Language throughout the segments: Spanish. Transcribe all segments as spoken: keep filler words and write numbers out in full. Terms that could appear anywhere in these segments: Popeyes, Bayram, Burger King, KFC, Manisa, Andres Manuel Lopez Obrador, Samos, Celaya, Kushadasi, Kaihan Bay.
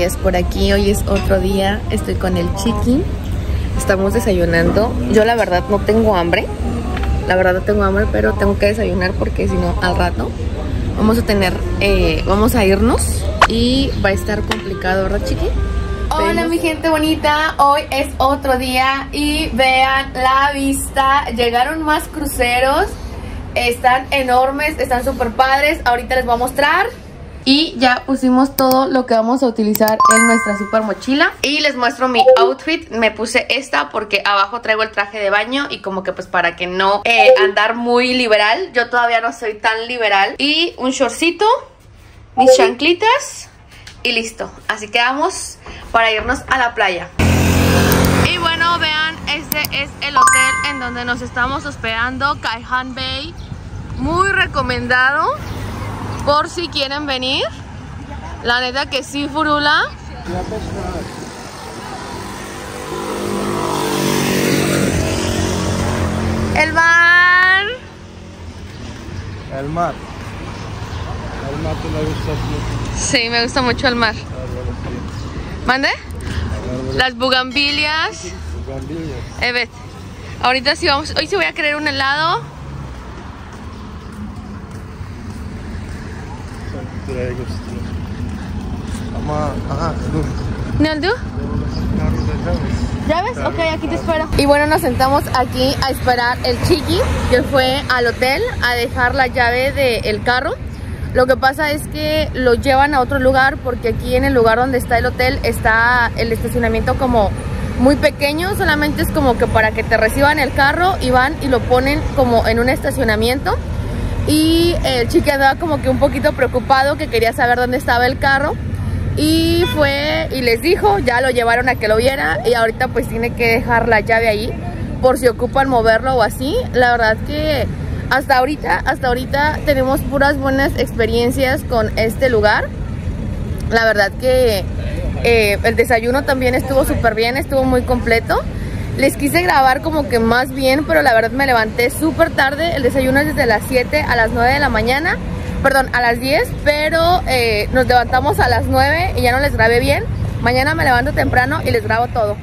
Así es, por aquí hoy es otro día. Estoy con el chiqui. Estamos desayunando. Yo la verdad no tengo hambre. La verdad no tengo hambre, pero tengo que desayunar porque si no al rato vamos a tener, eh, vamos a irnos y va a estar complicado, ¿verdad, chiqui? Hola mi gente bonita, hoy es otro día y vean la vista, llegaron más cruceros, están enormes, están súper padres, ahorita les voy a mostrar. Y ya pusimos todo lo que vamos a utilizar en nuestra super mochila. Y les muestro mi outfit. Me puse esta porque abajo traigo el traje de baño. Y como que pues para que no eh, andar muy liberal. Yo todavía no soy tan liberal. Y un shortcito, mis chanclitas y listo. Así que vamos para irnos a la playa. Y bueno, vean, este es el hotel en donde nos estamos hospedando, Kaihan Bay. Muy recomendado por si quieren venir. La neta que sí, furula. El mar. El mar. El mar te la gusta mucho. Sí, me gusta mucho el mar. ¿Mande? Las bugambilias. Bugambilias. Evet. Ahorita sí vamos. Hoy sí voy a querer un helado. ¿Ya ves? Ok, aquí te espero. Y bueno, nos sentamos aquí a esperar el chiqui, que fue al hotel a dejar la llave del carro. Lo que pasa es que lo llevan a otro lugar porque aquí en el lugar donde está el hotel está el estacionamiento como muy pequeño. Solamente es como que para que te reciban el carro y van y lo ponen como en un estacionamiento. Y el chiqui andaba como que un poquito preocupado, que quería saber dónde estaba el carro. Y fue y les dijo, ya lo llevaron a que lo viera. Y ahorita pues tiene que dejar la llave ahí por si ocupan moverlo o así. La verdad que hasta ahorita, hasta ahorita tenemos puras buenas experiencias con este lugar. La verdad que eh, el desayuno también estuvo súper bien, estuvo muy completo. Les quise grabar como que más bien, pero la verdad me levanté súper tarde. El desayuno es desde las siete a las nueve de la mañana. Perdón, a las diez, pero eh, nos levantamos a las nueve y ya no les grabé bien. Mañana me levanto temprano y les grabo todo.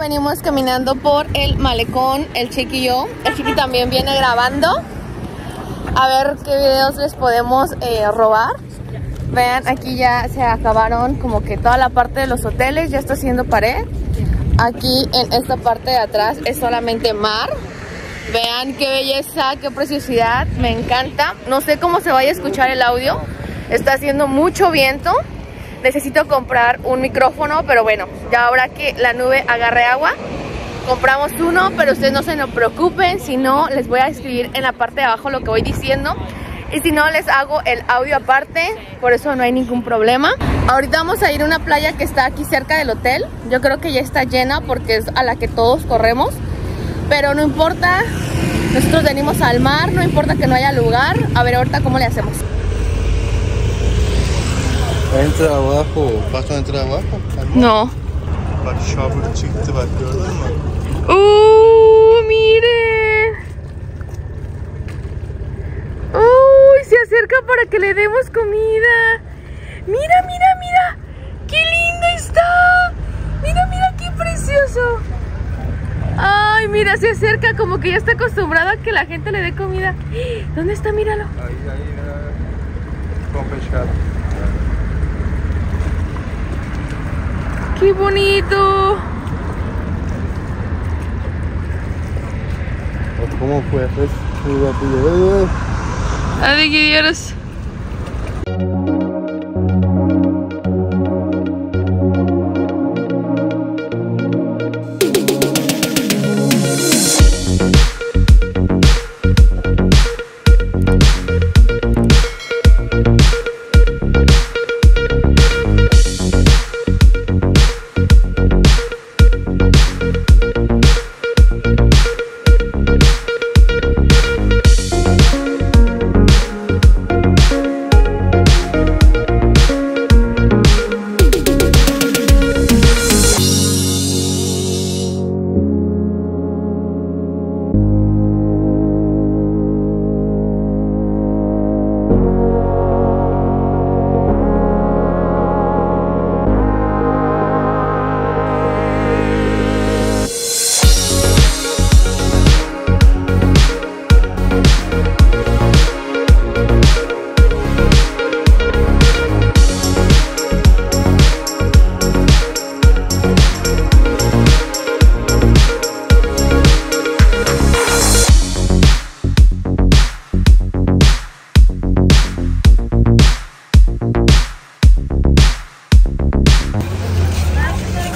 Venimos caminando por el malecón, el chiqui y yo. El chiqui también viene grabando. A ver qué videos les podemos eh, robar. Vean, aquí ya se acabaron como que toda la parte de los hoteles. Ya está haciendo pared. Aquí en esta parte de atrás es solamente mar. Vean qué belleza, qué preciosidad. Me encanta. No sé cómo se vaya a escuchar el audio. Está haciendo mucho viento. Necesito comprar un micrófono, pero bueno, ya ahora que la nube agarre agua, compramos uno, pero ustedes no se nos preocupen, si no, les voy a escribir en la parte de abajo lo que voy diciendo. Y si no, les hago el audio aparte, por eso no hay ningún problema. Ahorita vamos a ir a una playa que está aquí cerca del hotel. Yo creo que ya está llena porque es a la que todos corremos. pero no importa, nosotros venimos al mar, no importa que no haya lugar. A ver ahorita cómo le hacemos. Entra abajo, ¿vas a entrar abajo? No. ¡Oh, mire! ¡Oh, se acerca para que le demos comida! ¡Mira, mira, mira! ¡Qué linda está! ¡Mira, mira, qué precioso! ¡Ay, mira, se acerca como que ya está acostumbrado a que la gente le dé comida! ¿Dónde está? Míralo. Ahí, ahí, con pescado. ¡Qué bonito! ¿Cómo fue? ¿Es tu gatillo? ¡A ver qué dieras!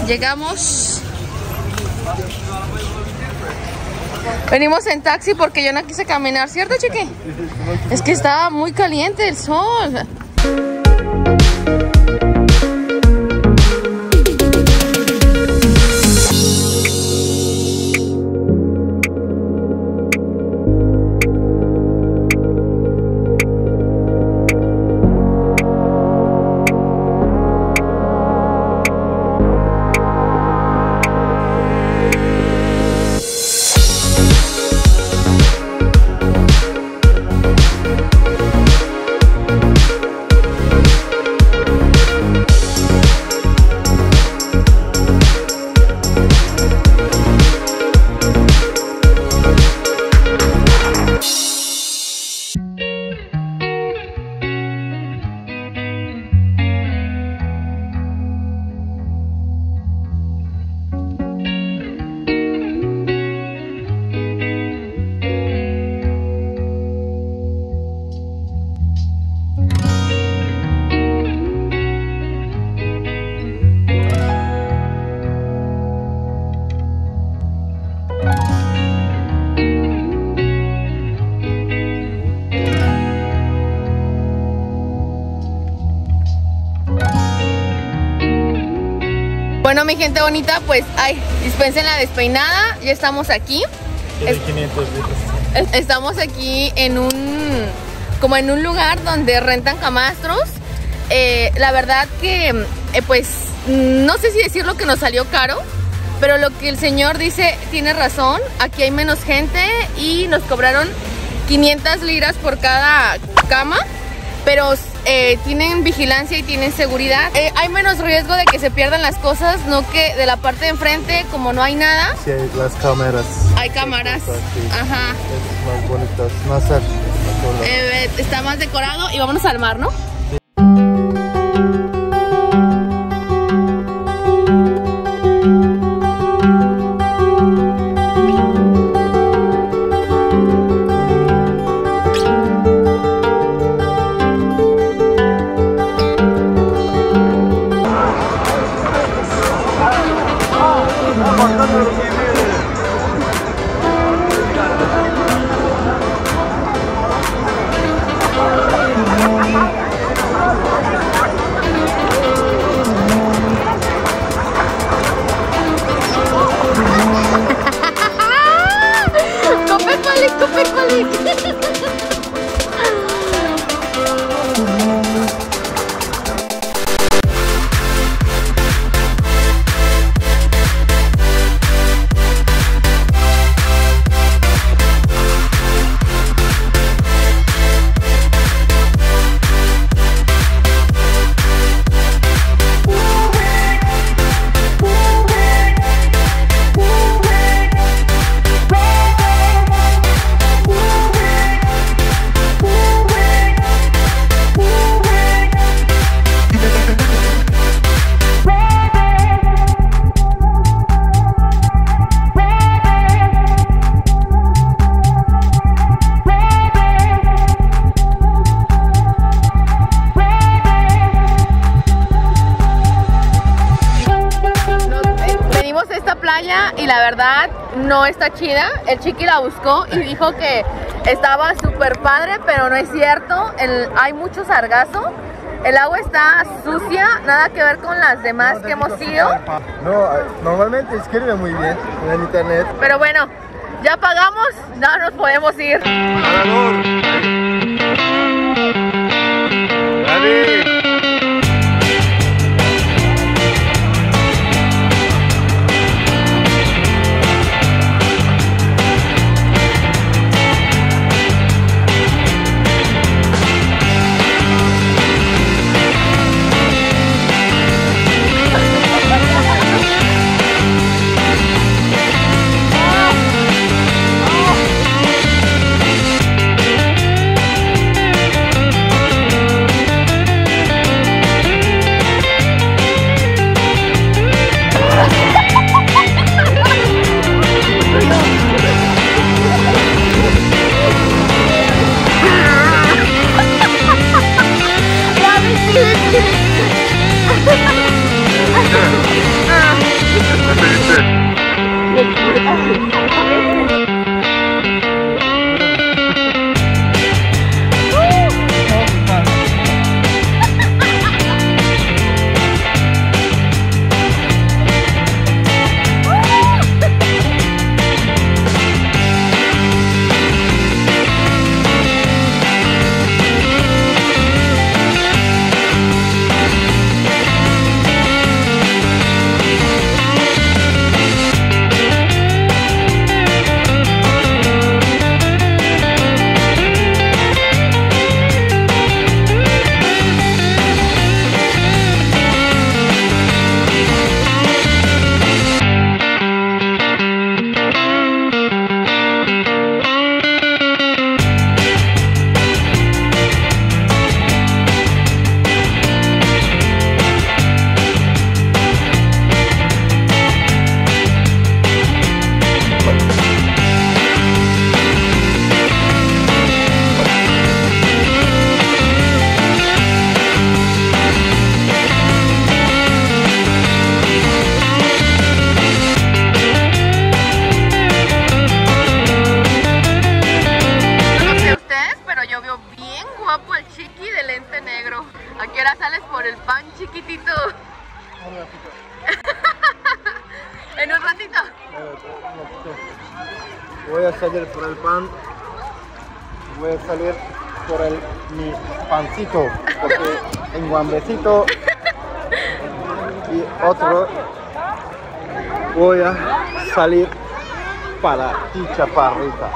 Llegamos. Venimos en taxi porque yo no quise caminar, ¿cierto, Chiqui? Es que estaba muy caliente el sol. Bueno, mi gente bonita, pues, ay, dispensen la despeinada, ya estamos aquí. Es, quinientos litros. Estamos aquí en un, como en un lugar donde rentan camastros. Eh, la verdad que, eh, pues, no sé si decir lo que nos salió caro, pero lo que el señor dice tiene razón. Aquí hay menos gente y nos cobraron quinientas liras por cada cama, pero Eh, tienen vigilancia y tienen seguridad. eh, Hay menos riesgo de que se pierdan las cosas, no que de la parte de enfrente, como no hay nada. Sí, hay las cámaras. Hay cámaras, sí. Ajá. Es más bonito, es más arte, más eh, está más decorado. Y vámonos al mar, ¿no? Sí. verdad no está chida. El Chiqui la buscó y dijo que estaba súper padre, pero no es cierto. El, hay mucho sargazo. El agua está sucia, nada que ver con las demás no, que hemos ido. No, normalmente escribe muy bien en el internet. Pero bueno, ya pagamos, no nos podemos ir. ¡Dale! Voy a salir por el pan, voy a salir por el mi pancito, porque tengo hambrecito. Y otro, voy a salir para ti, chaparrita.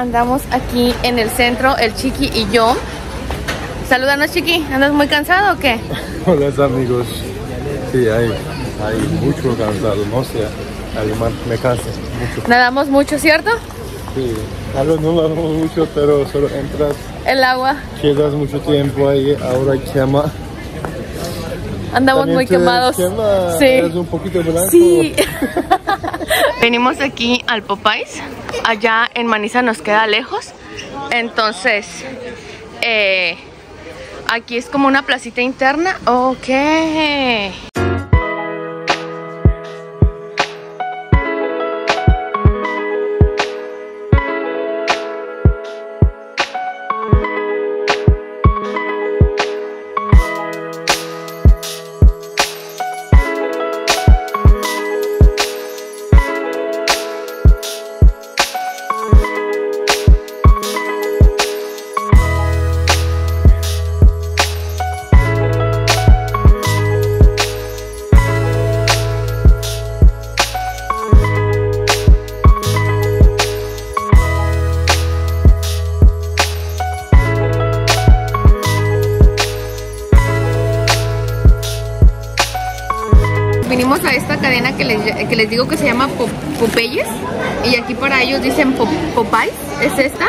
andamos aquí en el centro, el Chiqui y yo. Saludanos, Chiqui, ¿andas muy cansado o qué? Hola amigos, sí, hay, hay mucho cansado, no sé, además me cansa mucho. Nadamos mucho, ¿cierto? Sí, claro, no nadamos mucho, pero solo entras el agua, quedas mucho tiempo ahí, ahora quema. Andamos también muy quemados. Quema, sí. Eres un poquito blanco. Sí. Venimos aquí al Popeyes. Allá en Manisa nos queda lejos. Entonces, eh, aquí es como una placita interna. Ok. Vinimos a esta cadena que les, que les digo que se llama Pop, Popeyes, y aquí para ellos dicen Pop, Popeyes, es esta.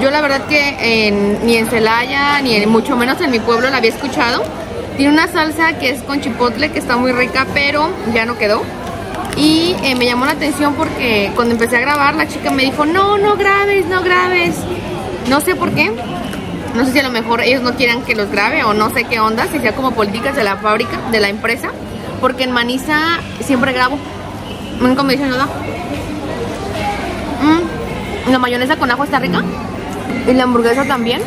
Yo la verdad que en, ni en Celaya, ni en, mucho menos en mi pueblo la había escuchado. Tiene una salsa que es con chipotle, que está muy rica, pero ya no quedó. Y eh, me llamó la atención porque cuando empecé a grabar la chica me dijo, no, no grabes, no grabes. No sé por qué, no sé si a lo mejor ellos no quieran que los grabe o no sé qué onda, si sea como políticas de la fábrica, de la empresa. Porque en Manisa siempre grabo. Nunca me dicen nada. Mm, la mayonesa con ajo está rica. Y la hamburguesa también.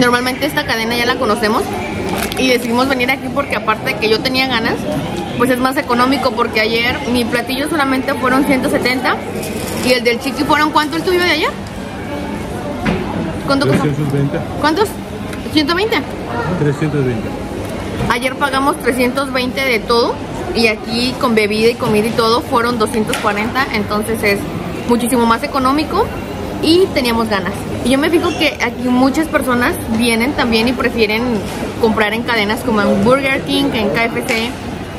Normalmente esta cadena ya la conocemos. Y decidimos venir aquí porque aparte de que yo tenía ganas, pues es más económico. Porque ayer mi platillo solamente fueron ciento setenta. Y el del Chiqui fueron, ¿cuánto el tuyo de ayer? ¿Cuánto costó? trescientos veinte. ¿Cuántos? ¿ciento veinte? trescientos veinte. Ayer pagamos trescientos veinte de todo y aquí con bebida y comida y todo fueron doscientos cuarenta, entonces es muchísimo más económico y teníamos ganas. Y yo me fijo que aquí muchas personas vienen también y prefieren comprar en cadenas como en Burger King, en K F C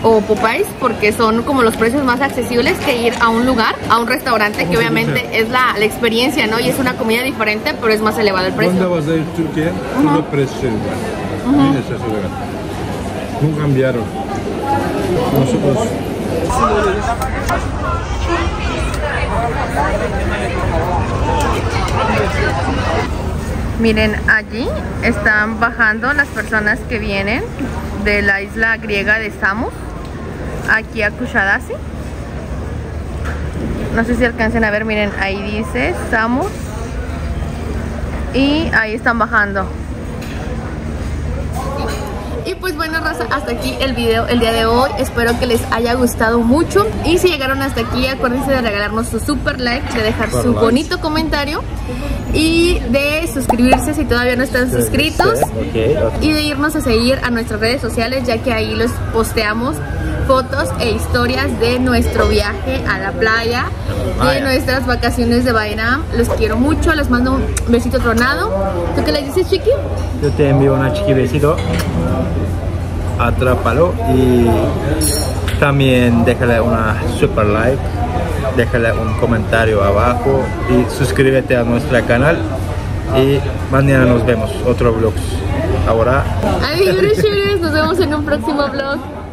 o Popeyes, porque son como los precios más accesibles que ir a un lugar, a un restaurante, que obviamente es la, la experiencia, ¿no? Y es una comida diferente, pero es más elevado el precio. ¿Dónde vas a ir tú qué? Solo precio igual. No cambiaron. Nosotros. Miren, allí están bajando las personas que vienen de la isla griega de Samos, aquí a Kushadasi. No sé si alcancen a ver, miren, ahí dice Samos. Y ahí están bajando. Y pues bueno, raza, hasta aquí el video el día de hoy. Espero que les haya gustado mucho. Y si llegaron hasta aquí, acuérdense de regalarnos su super like, de dejar su bonito comentario y de suscribirse si todavía no están suscritos. Y de irnos a seguir a nuestras redes sociales, ya que ahí los posteamos fotos e historias de nuestro viaje a la playa, de nuestras vacaciones de Bayram. Los quiero mucho, les mando un besito tronado. ¿Tú qué les dices, Chiqui? Yo te envío una chiqui besito. Atrápalo y también déjale una super like, déjale un comentario abajo y suscríbete a nuestro canal y mañana nos vemos otro vlog. Ahora adiós, nos vemos en un próximo vlog.